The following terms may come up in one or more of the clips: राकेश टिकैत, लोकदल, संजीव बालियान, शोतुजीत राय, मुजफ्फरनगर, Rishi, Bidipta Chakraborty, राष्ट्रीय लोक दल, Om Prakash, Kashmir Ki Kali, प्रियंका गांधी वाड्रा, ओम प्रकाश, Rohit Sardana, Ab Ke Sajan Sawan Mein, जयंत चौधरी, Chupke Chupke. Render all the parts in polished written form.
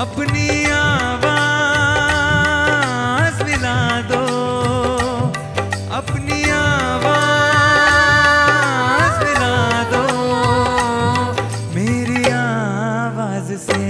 अपनी आवाज मिला दो, अपनी आवाज मिला दो मेरी आवाज से।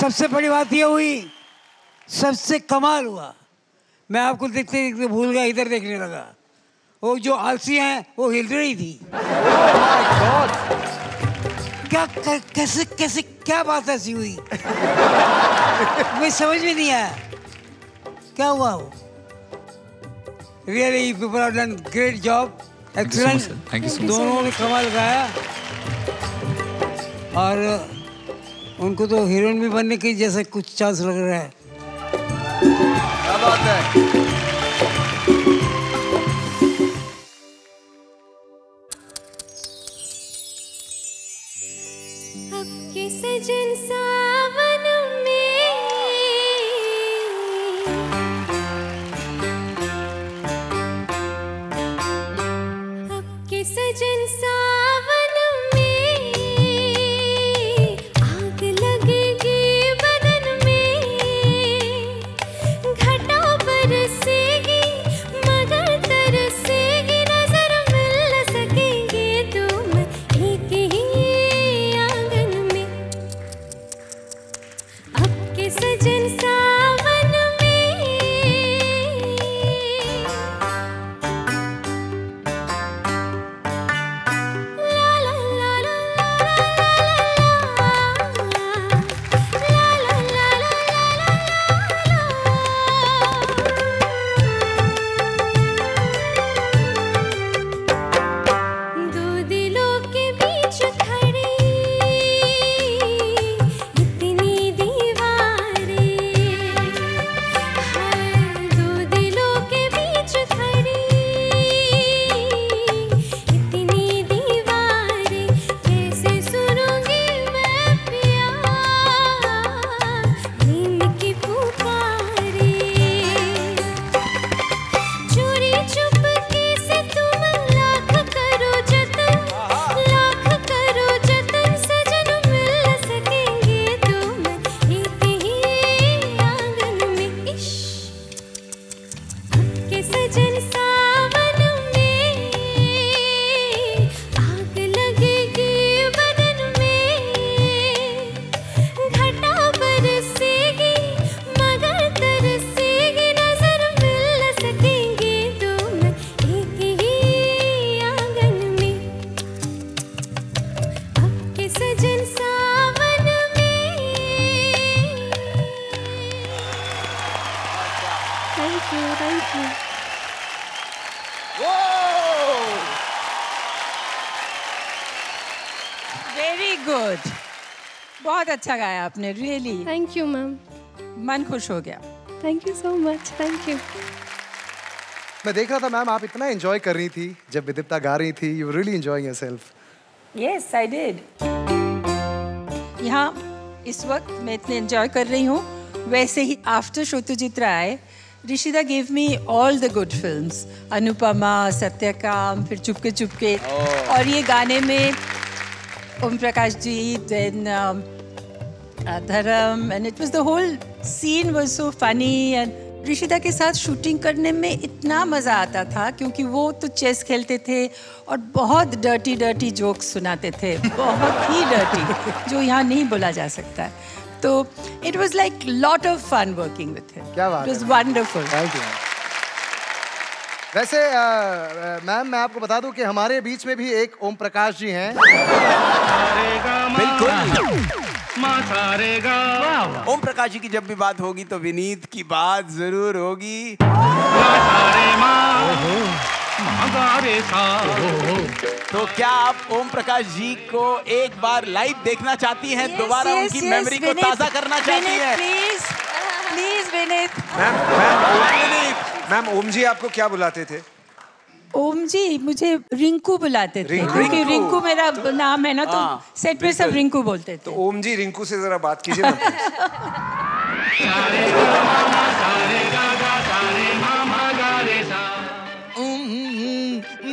सबसे बड़ी बात यह हुई, सबसे कमाल हुआ, मैं आपको देखते देखते भूल गया, इधर देखने लगा, वो जो आलसी हैं वो हिल रही थी। क्या कैसे कैसे क्या बात ऐसी हुई मुझे समझ में नहीं आया क्या हुआ वो। Really people have done great job, excellent, दोनों ने कमाल गाया और उनको तो हीरोइन भी बनने के जैसे कुछ चांस लग रहा है। क्या बात है। अब के सजन सावन वेरी गुड, बहुत अच्छा गाया आपने, रियली। थैंक यू मैम, मन खुश हो गया। Thank you so much, thank you. मैं देख रहा था मैम आप इतना एंजॉय कर रही थी जब बिदिप्ता गा रही थी, you really enjoying yourself. Yes I did. यहाँ इस वक्त मैं इतने एंजॉय कर रही हूँ, वैसे ही after शोतुजीत राय, Rishida gave me all the good films, Anupama, Satyakam, फिर चुपके चुपके, और ये गाने में ओम प्रकाश जी, then धर्म, and it was the whole scene was so funny and Rishida के साथ शूटिंग करने में इतना मज़ा आता था क्योंकि वो तो चेस खेलते थे और बहुत डर्टी डर्टी जोक्स सुनाते थे, बहुत ही डर्टी, जो यहाँ नहीं बोला जा सकता है। तो it was like lot of fun working with him. क्या बात है? It was wonderful. Thank you. वैसे मैम मैं आपको बता दूं कि हमारे बीच में भी एक ओम प्रकाश जी हैं। बिल्कुल। ओम प्रकाश जी की जब भी बात होगी तो विनीत की बात जरूर होगी। तो क्या आप ओम प्रकाश जी को एक बार लाइव देखना चाहती हैं? दोबारा उनकी मेमोरी को ताजा करना चाहती हैं? Please please Vineet. Ma'am Om ji आपको क्या बुलाते थे? ओम जी मुझे रिंकू बुलाते थे क्योंकि रिंकू मेरा नाम है ना, तो सेट पे सब रिंकू बोलते थे। तो ओम जी रिंकू से जरा बात कीजिए ना।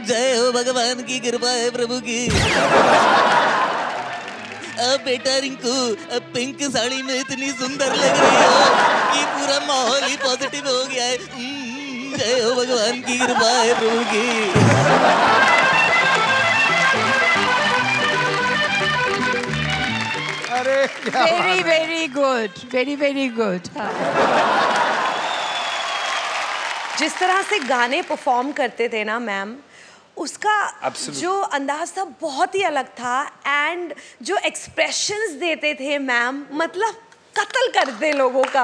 जय हो भगवान की कृपा है प्रभु की। अब बेटा रिंकू अब पिंक साड़ी में इतनी सुंदर लग रही हो कि पूरा माहौल ही पॉजिटिव हो गया है। जय हो भगवान की कृपा है प्रभु की। अरे very very good, very very good. जिस तरह से गाने परफॉर्म करते थे ना मैम, उसका Absolutely. जो अंदाज था बहुत ही अलग था, एंड जो एक्सप्रेशंस देते थे मैम, मतलब कत्ल करते लोगों का।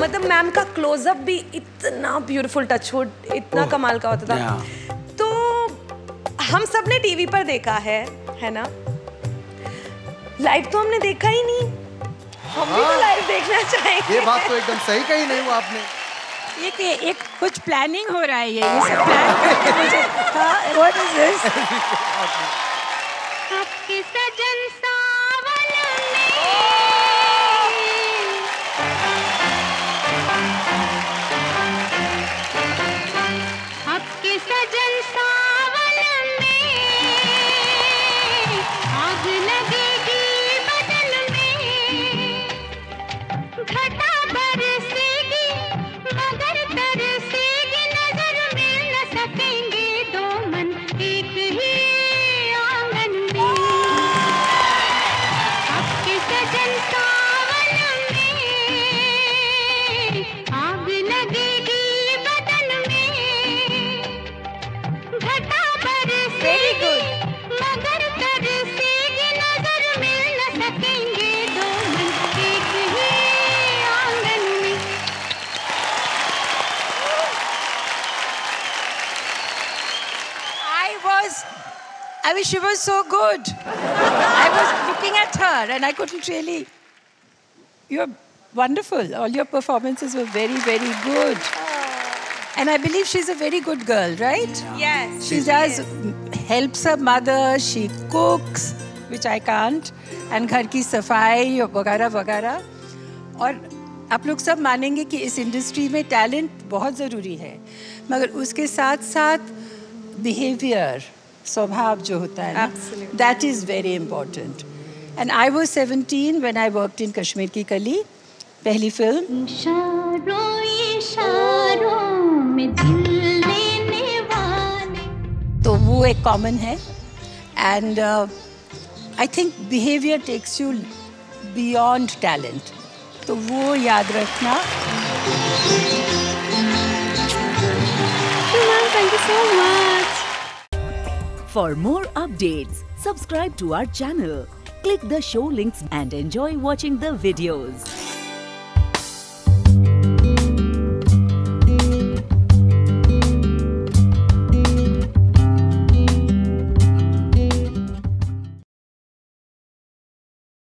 मतलब मैम का क्लोजअप भी इतना ब्यूटीफुल, टचवुड इतना कमाल का होता था। yeah. तो हम सब ने टीवी पर देखा है ना, लाइव तो हमने देखा ही नहीं। हम भी तो लाइव देखना चाहेंगे। ये बात तो एकदम सही कही नहीं हुआ आपने। एक कुछ प्लानिंग हो रहा है, ये सब प्लान करके मुझे। What is this? आपके सजन सावन में, आपके सजन सावन में, आग लगेगी बदन में, घटा बरसे I mean, she was so good. I was looking at her and I couldn't really. You're wonderful. All your performances were very, very good. And I believe she's a very good girl, right? Yes. She does helps her mother. She cooks, which I can't. And घर की सफाई और वगैरह वगैरह. और आप लोग सब मानेंगे कि इस इंडस्ट्री में टैलेंट बहुत ज़रूरी है, मगर उसके साथ साथ बिहेवियर, स्वभाव जो होता है ना, that is very important. And I was 17 when I worked in Kashmir Ki Kali, पहली फिल्म। तो वो एक कॉमन है, and I think behavior takes you beyond talent. तो वो याद रखना। Thank you so much. For more updates, subscribe to our channel, click the show links and enjoy watching the videos.